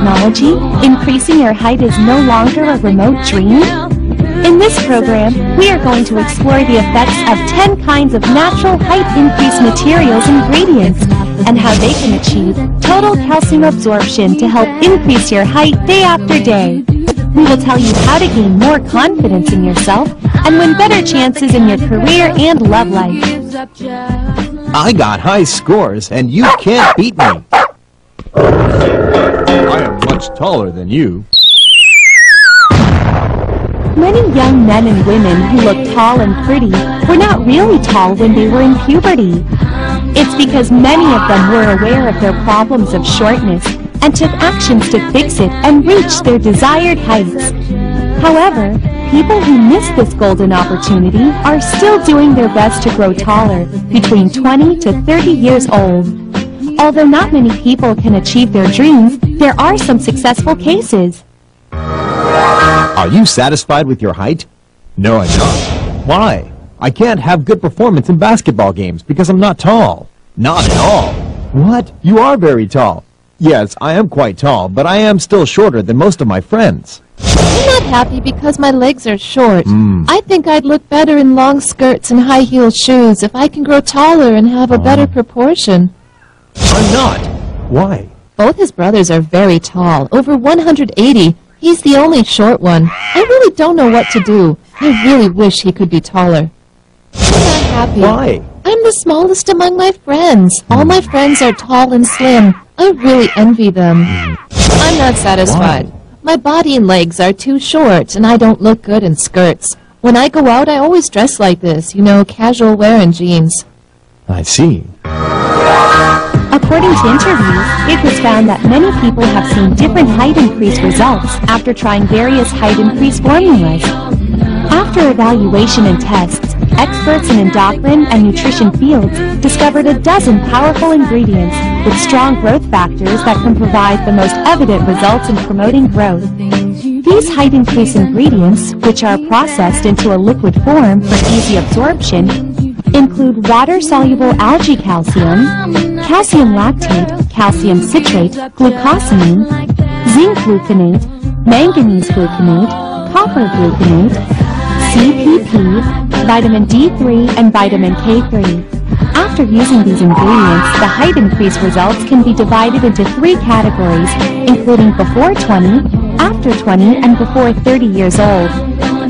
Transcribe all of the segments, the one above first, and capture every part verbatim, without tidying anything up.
technology, increasing your height is no longer a remote dream? In this program, we are going to explore the effects of ten kinds of natural height increase materials and ingredients, and how they can achieve total calcium absorption to help increase your height day after day. We will tell you how to gain more confidence in yourself and win better chances in your career and love life. I got high scores and you can't beat me. I am much taller than you. Many young men and women who look tall and pretty were not really tall when they were in puberty. It's because many of them were aware of their problems of shortness and took actions to fix it and reach their desired heights. However, people who miss this golden opportunity are still doing their best to grow taller, between twenty to thirty years old. Although not many people can achieve their dreams, there are some successful cases. Are you satisfied with your height? No, I'm not. Why? I can't have good performance in basketball games because I'm not tall. Not at all. What? You are very tall. Yes, I am quite tall, but I am still shorter than most of my friends. I'm not happy because my legs are short. Mm. I think I'd look better in long skirts and high-heeled shoes if I can grow taller and have a better proportion. I'm not. Why? Both his brothers are very tall, over one hundred eighty. He's the only short one. I really don't know what to do. I really wish he could be taller. I'm not happy. Why? I'm the smallest among my friends. All my friends are tall and slim. I really envy them. I'm not satisfied. Why? My body and legs are too short, and I don't look good in skirts. When I go out, I always dress like this, you know, casual wear and jeans. I see. According to interviews, it was found that many people have seen different height increase results after trying various height increase formulas. After evaluation and tests, experts in endocrine and nutrition fields discovered a dozen powerful ingredients with strong growth factors that can provide the most evident results in promoting growth. These height increase ingredients, which are processed into a liquid form for easy absorption, include water-soluble algae calcium, calcium lactate, calcium citrate, glucosamine, zinc gluconate, manganese gluconate, copper gluconate, C P P, vitamin D three and vitamin K three. After using these ingredients, the height increase results can be divided into three categories, including before twenty, after twenty, and before thirty years old.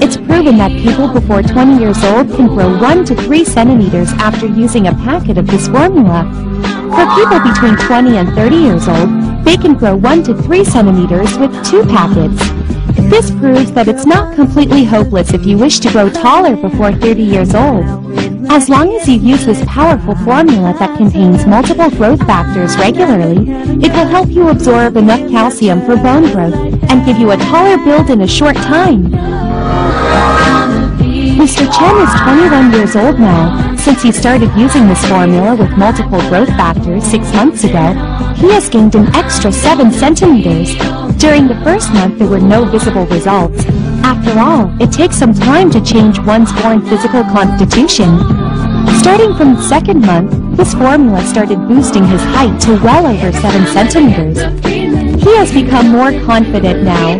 It's proven that people before twenty years old can grow one to three centimeters after using a packet of this formula. For people between twenty and thirty years old, they can grow one to three centimeters with two packets. This proves that it's not completely hopeless if you wish to grow taller before thirty years old. As long as you use this powerful formula that contains multiple growth factors regularly, it will help you absorb enough calcium for bone growth and give you a taller build in a short time. Mister Chen is twenty-one years old now. Since he started using this formula with multiple growth factors six months ago, he has gained an extra seven centimeters. During the first month, there were no visible results. After all, it takes some time to change one's born physical constitution. Starting from the second month, this formula started boosting his height to well over seven centimeters. He has become more confident now.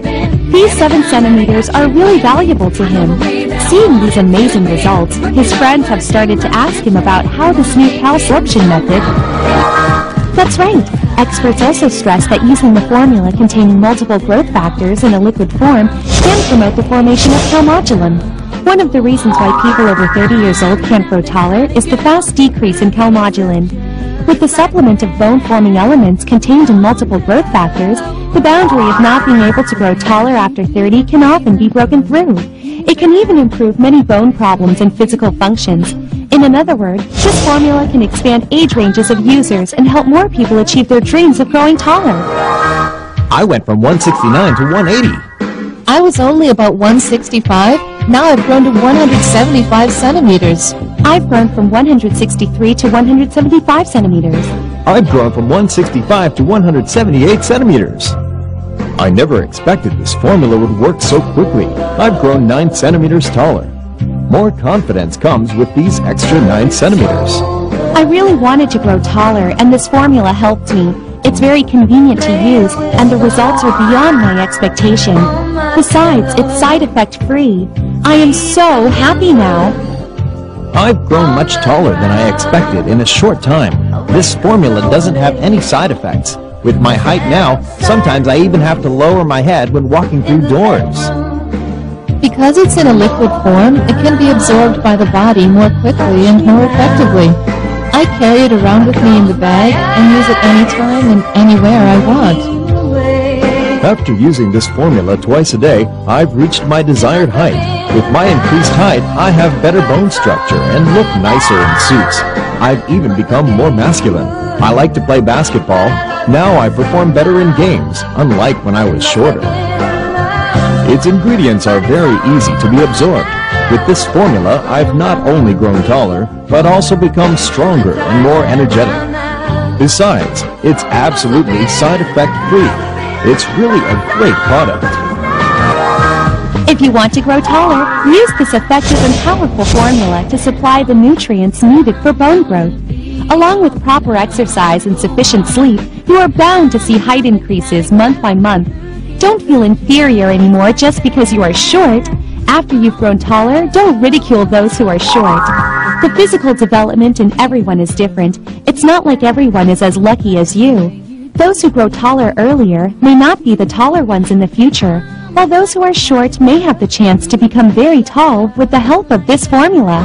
These seven centimeters are really valuable to him. Seeing these amazing results, his friends have started to ask him about how this new calcium method. That's right. Experts also stress that using the formula containing multiple growth factors in a liquid form can promote the formation of calmodulin. One of the reasons why people over thirty years old can't grow taller is the fast decrease in calmodulin. With the supplement of bone-forming elements contained in multiple growth factors, the boundary of not being able to grow taller after thirty can often be broken through. It can even improve many bone problems and physical functions. In another word, this formula can expand age ranges of users and help more people achieve their dreams of growing taller. I went from one sixty-nine to one eighty. I was only about one sixty-five. Now I've grown to one hundred seventy-five centimeters. I've grown from one hundred sixty-three to one hundred seventy-five centimeters. I've grown from one sixty-five to one hundred seventy-eight centimeters. I never expected this formula would work so quickly. I've grown nine centimeters taller. More confidence comes with these extra nine centimeters. I really wanted to grow taller, and this formula helped me. It's very convenient to use, and the results are beyond my expectation. Besides, it's side effect free. I am so happy now. I've grown much taller than I expected in a short time. This formula doesn't have any side effects. With my height now, sometimes I even have to lower my head when walking through doors. Because it's in a liquid form, it can be absorbed by the body more quickly and more effectively. I carry it around with me in the bag and use it anytime and anywhere I want. After using this formula twice a day, I've reached my desired height. With my increased height, I have better bone structure and look nicer in suits. I've even become more masculine. I like to play basketball. Now I perform better in games, unlike when I was shorter. Its ingredients are very easy to be absorbed. With this formula, I've not only grown taller, but also become stronger and more energetic. Besides, it's absolutely side effect free. It's really a great product. If you want to grow taller, use this effective and powerful formula to supply the nutrients needed for bone growth. Along with proper exercise and sufficient sleep, you are bound to see height increases month by month. Don't feel inferior anymore just because you are short. After you've grown taller, don't ridicule those who are short. The physical development in everyone is different. It's not like everyone is as lucky as you. Those who grow taller earlier may not be the taller ones in the future, while those who are short may have the chance to become very tall with the help of this formula.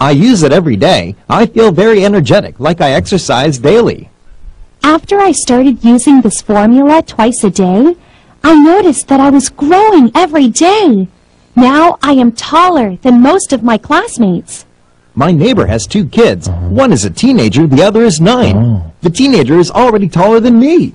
I use it every day. I feel very energetic, like I exercise daily. After I started using this formula twice a day, I noticed that I was growing every day. Now I am taller than most of my classmates. My neighbor has two kids. One is a teenager, the other is nine. The teenager is already taller than me.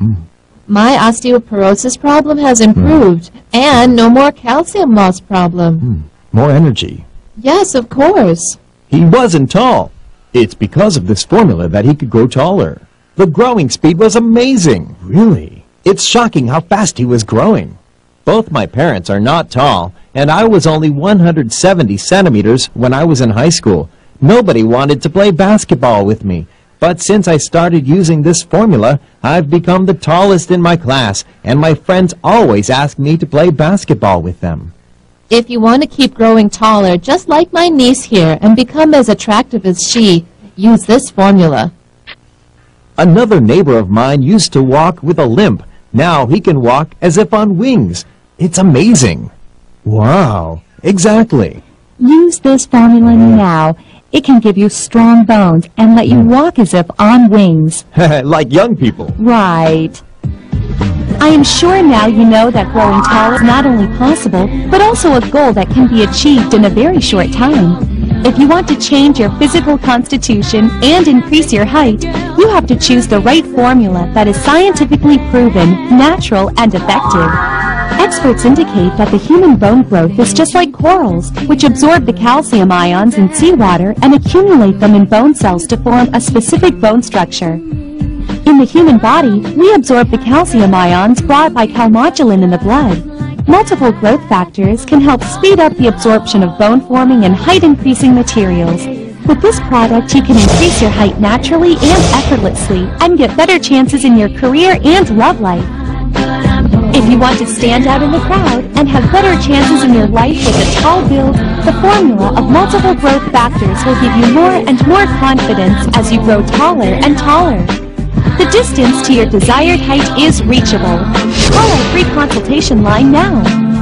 My osteoporosis problem has improved, and no more calcium loss problem. More energy. Yes, of course. He wasn't tall. It's because of this formula that he could grow taller. The growing speed was amazing. Really? It's shocking how fast he was growing. Both my parents are not tall, and I was only one hundred seventy centimeters when I was in high school. Nobody wanted to play basketball with me, but since I started using this formula, I've become the tallest in my class, and my friends always ask me to play basketball with them. If you want to keep growing taller, just like my niece here, and become as attractive as she, use this formula. Another neighbor of mine used to walk with a limp. Now he can walk as if on wings. It's amazing. Wow, exactly. Use this formula now. It can give you strong bones and let you walk as if on wings. Like young people. Right. I am sure now you know that growing tall is not only possible, but also a goal that can be achieved in a very short time. If you want to change your physical constitution and increase your height, you have to choose the right formula that is scientifically proven, natural, and effective. Experts indicate that the human bone growth is just like corals, which absorb the calcium ions in seawater and accumulate them in bone cells to form a specific bone structure. In the human body, we absorb the calcium ions brought by calmodulin in the blood. Multiple growth factors can help speed up the absorption of bone-forming and height-increasing materials. With this product, you can increase your height naturally and effortlessly and get better chances in your career and love life. If you want to stand out in the crowd and have better chances in your life with a tall build, the formula of multiple growth factors will give you more and more confidence as you grow taller and taller. The distance to your desired height is reachable. Call our free consultation line now.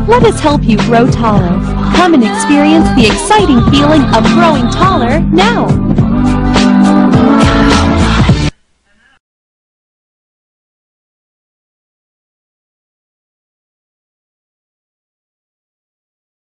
Let us help you grow taller. Come and experience the exciting feeling of growing taller now.